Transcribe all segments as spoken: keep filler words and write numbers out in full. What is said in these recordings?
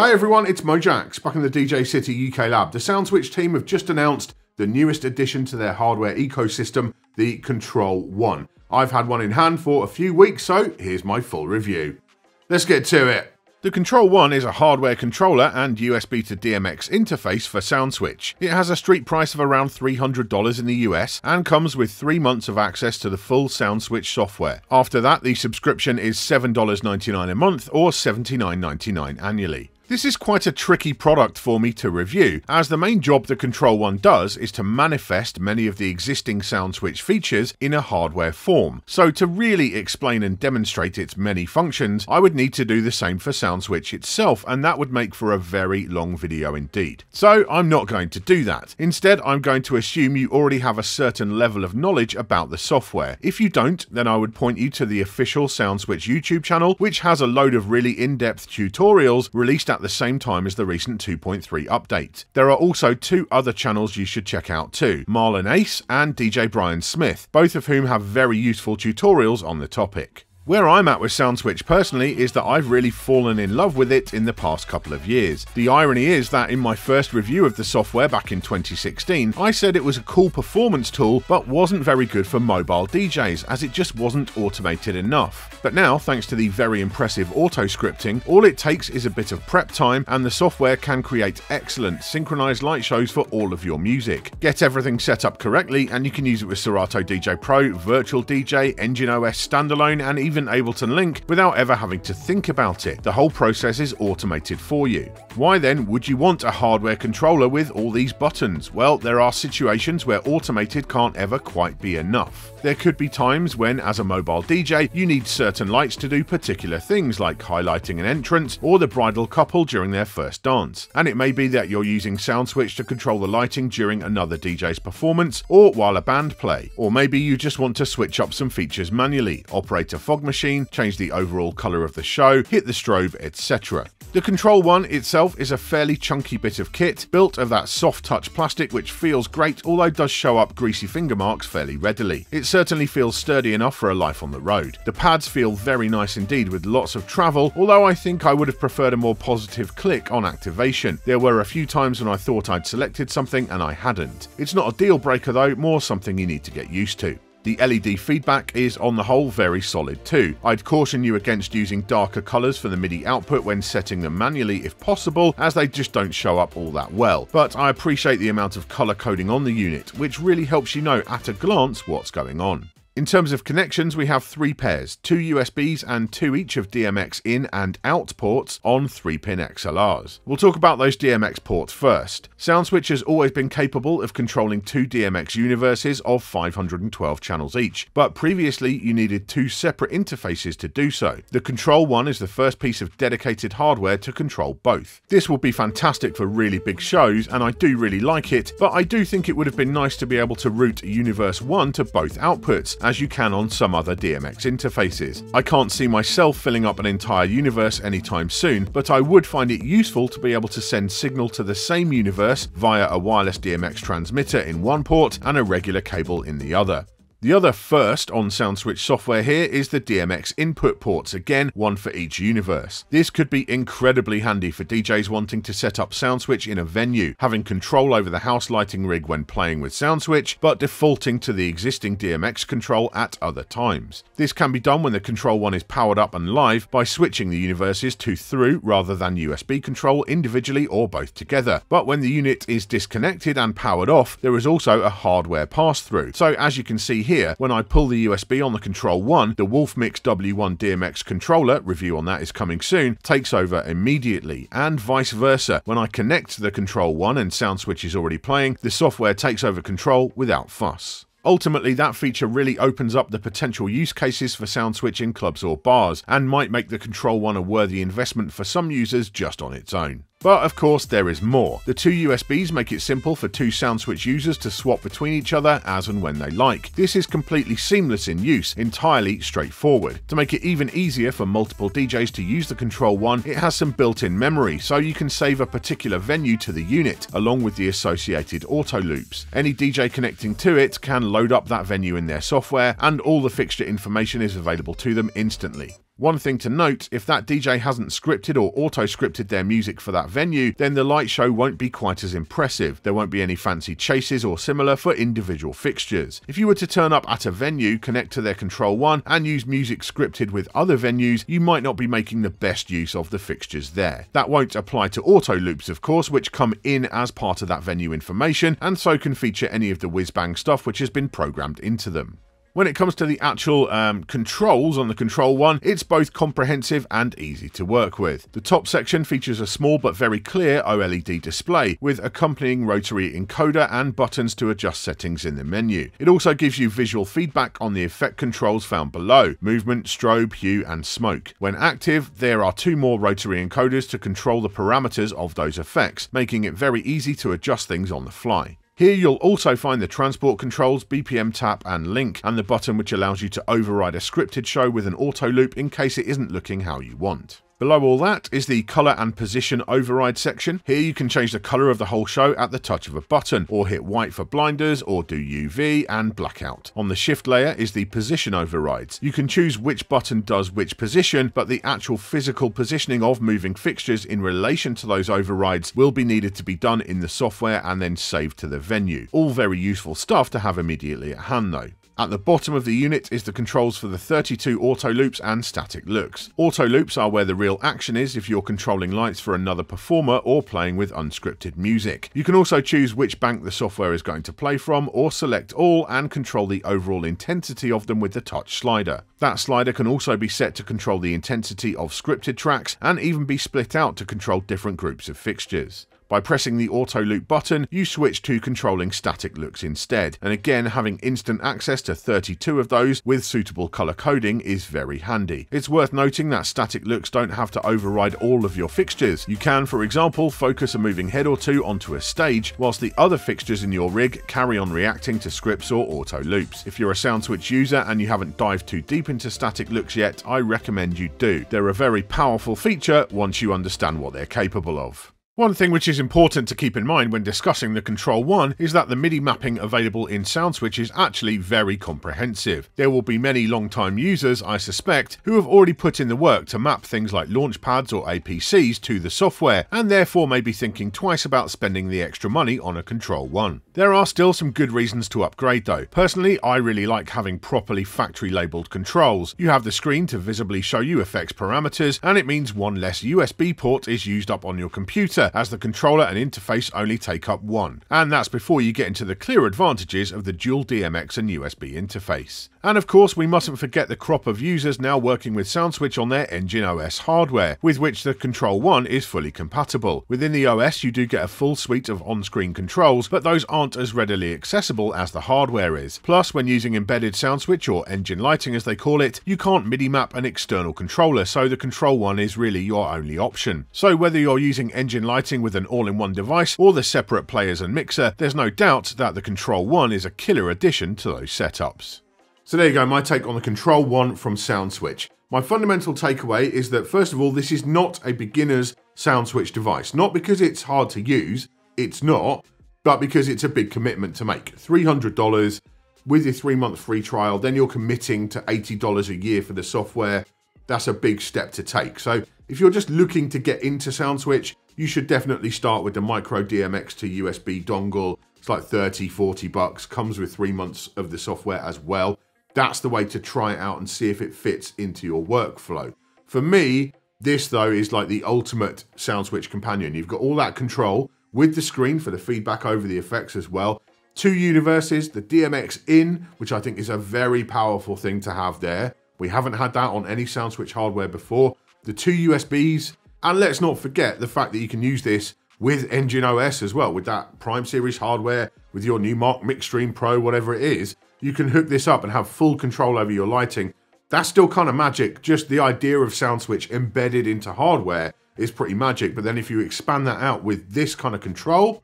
Hey everyone, it's Mojaxx, back in the D J City U K lab. The SoundSwitch team have just announced the newest addition to their hardware ecosystem, the Control One. I've had one in hand for a few weeks, so here's my full review. Let's get to it. The Control One is a hardware controller and U S B to D M X interface for SoundSwitch. It has a street price of around three hundred dollars in the U S and comes with three months of access to the full SoundSwitch software. After that, the subscription is seven dollars and ninety-nine cents a month or seventy-nine dollars and ninety-nine cents annually. This is quite a tricky product for me to review, as the main job the Control One does is to manifest many of the existing SoundSwitch features in a hardware form. So to really explain and demonstrate its many functions, I would need to do the same for SoundSwitch itself, and that would make for a very long video indeed. So I'm not going to do that. Instead, I'm going to assume you already have a certain level of knowledge about the software. If you don't, then I would point you to the official SoundSwitch YouTube channel, which has a load of really in-depth tutorials released at the same time as the recent two point three update. There are also two other channels you should check out too, Marlon Ace and D J Brian Smith, both of whom have very useful tutorials on the topic. Where I'm at with SoundSwitch personally is that I've really fallen in love with it in the past couple of years. The irony is that in my first review of the software back in twenty sixteen, I said it was a cool performance tool but wasn't very good for mobile D Js, as it just wasn't automated enough. But now, thanks to the very impressive auto-scripting, all it takes is a bit of prep time and the software can create excellent synchronized light shows for all of your music. Get everything set up correctly and you can use it with Serato D J Pro, Virtual D J, Engine O S Standalone and even even Ableton Link without ever having to think about it. The whole process is automated for you. Why then would you want a hardware controller with all these buttons? Well, there are situations where automated can't ever quite be enough. There could be times when, as a mobile D J, you need certain lights to do particular things like highlighting an entrance or the bridal couple during their first dance. And it may be that you're using SoundSwitch to control the lighting during another D J's performance or while a band play. Or maybe you just want to switch up some features manually, operate a fog machine, change the overall color of the show, hit the strobe, et cetera. The Control One itself is a fairly chunky bit of kit, built of that soft touch plastic which feels great, although does show up greasy finger marks fairly readily. It certainly feels sturdy enough for a life on the road. The pads feel very nice indeed with lots of travel, although I think I would have preferred a more positive click on activation. There were a few times when I thought I'd selected something and I hadn't. It's not a deal breaker though, more something you need to get used to. The L E D feedback is, on the whole, very solid too. I'd caution you against using darker colours for the MIDI output when setting them manually if possible, as they just don't show up all that well. But I appreciate the amount of colour coding on the unit, which really helps you know at a glance what's going on. In terms of connections, we have three pairs, two U S Bs and two each of D M X in and out ports on three pin X L Rs. We'll talk about those D M X ports first. SoundSwitch has always been capable of controlling two D M X universes of five hundred twelve channels each, but previously you needed two separate interfaces to do so. The Control One is the first piece of dedicated hardware to control both. This will be fantastic for really big shows, and I do really like it, but I do think it would have been nice to be able to route Universe one to both outputs, as you can on some other D M X interfaces. I can't see myself filling up an entire universe anytime soon, but I would find it useful to be able to send signal to the same universe via a wireless D M X transmitter in one port and a regular cable in the other. The other first on SoundSwitch software here is the D M X input ports, again one for each universe. This could be incredibly handy for D Js wanting to set up SoundSwitch in a venue, having control over the house lighting rig when playing with SoundSwitch, but defaulting to the existing D M X control at other times. This can be done when the Control One is powered up and live by switching the universes to through rather than U S B control individually or both together. But when the unit is disconnected and powered off, there is also a hardware pass-through. So as you can see here, Here, when I pull the U S B on the Control One, the WolfMix W one D M X controller, review on that is coming soon, takes over immediately, and vice versa. When I connect to the Control One and SoundSwitch is already playing, the software takes over control without fuss. Ultimately, that feature really opens up the potential use cases for SoundSwitch in clubs or bars, and might make the Control One a worthy investment for some users just on its own. But of course there is more. The two U S Bs make it simple for two SoundSwitch users to swap between each other as and when they like. This is completely seamless in use, entirely straightforward. To make it even easier for multiple D Js to use the Control One, it has some built-in memory, so you can save a particular venue to the unit, along with the associated auto loops. Any D J connecting to it can load up that venue in their software, and all the fixture information is available to them instantly. One thing to note, if that D J hasn't scripted or auto-scripted their music for that venue, then the light show won't be quite as impressive. There won't be any fancy chases or similar for individual fixtures. If you were to turn up at a venue, connect to their Control One, and use music scripted with other venues, you might not be making the best use of the fixtures there. That won't apply to auto loops, of course, which come in as part of that venue information, and so can feature any of the whiz-bang stuff which has been programmed into them. When it comes to the actual um, controls on the Control One, it's both comprehensive and easy to work with. The top section features a small but very clear OLED display, with accompanying rotary encoder and buttons to adjust settings in the menu. It also gives you visual feedback on the effect controls found below: movement, strobe, hue and smoke. When active, there are two more rotary encoders to control the parameters of those effects, making it very easy to adjust things on the fly. Here you'll also find the transport controls, B P M tap and link, and the button which allows you to override a scripted show with an auto loop in case it isn't looking how you want. Below all that is the colour and position override section. Here you can change the colour of the whole show at the touch of a button, or hit white for blinders, or do U V and blackout. On the shift layer is the position overrides. You can choose which button does which position, but the actual physical positioning of moving fixtures in relation to those overrides will be needed to be done in the software and then saved to the venue. All very useful stuff to have immediately at hand though. At the bottom of the unit is the controls for the thirty-two auto loops and static loops. Auto loops are where the real action is if you're controlling lights for another performer or playing with unscripted music. You can also choose which bank the software is going to play from, or select all and control the overall intensity of them with the touch slider. That slider can also be set to control the intensity of scripted tracks and even be split out to control different groups of fixtures. By pressing the auto loop button, you switch to controlling static loops instead, and again having instant access to thirty-two of those with suitable colour coding is very handy. It's worth noting that static looks don't have to override all of your fixtures. You can, for example, focus a moving head or two onto a stage, whilst the other fixtures in your rig carry on reacting to scripts or auto loops. If you're a SoundSwitch user and you haven't dived too deep into static looks yet, I recommend you do. They're a very powerful feature once you understand what they're capable of. One thing which is important to keep in mind when discussing the Control One is that the MIDI mapping available in SoundSwitch is actually very comprehensive. There will be many long-time users, I suspect, who have already put in the work to map things like launch pads or A P Cs to the software, and therefore may be thinking twice about spending the extra money on a Control One. There are still some good reasons to upgrade though. Personally, I really like having properly factory labelled controls. You have the screen to visibly show you effects parameters, and it means one less U S B port is used up on your computer, as the controller and interface only take up one, and that's before you get into the clear advantages of the dual D M X and U S B interface. And of course, we mustn't forget the crop of users now working with SoundSwitch on their Engine O S hardware, with which the Control One is fully compatible. Within the O S you do get a full suite of on-screen controls, but those aren't as readily accessible as the hardware is. Plus, when using embedded SoundSwitch, or Engine Lighting as they call it, you can't MIDI map an external controller, so the Control One is really your only option. So whether you're using Engine Lighting with an all-in-one device or the separate players and mixer, there's no doubt that the Control One is a killer addition to those setups. So there you go, my take on the Control One from SoundSwitch. My fundamental takeaway is that, first of all, this is not a beginner's SoundSwitch device. Not because it's hard to use, it's not, but because it's a big commitment to make. three hundred dollars with your three-month free trial, then you're committing to eighty dollars a year for the software. That's a big step to take. So if you're just looking to get into SoundSwitch, you should definitely start with the micro D M X to U S B dongle. It's like thirty, forty bucks, comes with three months of the software as well. That's the way to try it out and see if it fits into your workflow. For me, this though is like the ultimate SoundSwitch companion. You've got all that control with the screen for the feedback over the effects as well. Two universes, the D M X in, which I think is a very powerful thing to have there. We haven't had that on any SoundSwitch hardware before. The two U S Bs, and let's not forget the fact that you can use this with Engine O S as well, with that Prime Series hardware, with your Newmark MixStream Pro, whatever it is. You can hook this up and have full control over your lighting. That's still kind of magic. Just the idea of SoundSwitch embedded into hardware is pretty magic. But then if you expand that out with this kind of control,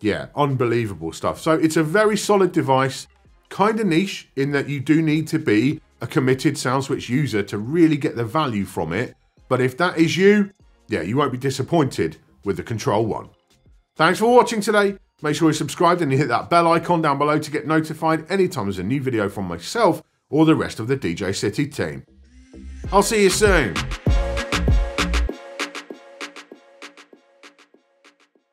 yeah, unbelievable stuff. So it's a very solid device, kind of niche in that you do need to be a committed SoundSwitch user to really get the value from it. But if that is you, yeah, you won't be disappointed with the Control One. Thanks for watching today. Make sure you subscribe and you hit that bell icon down below to get notified anytime there's a new video from myself or the rest of the D J City team. I'll see you soon.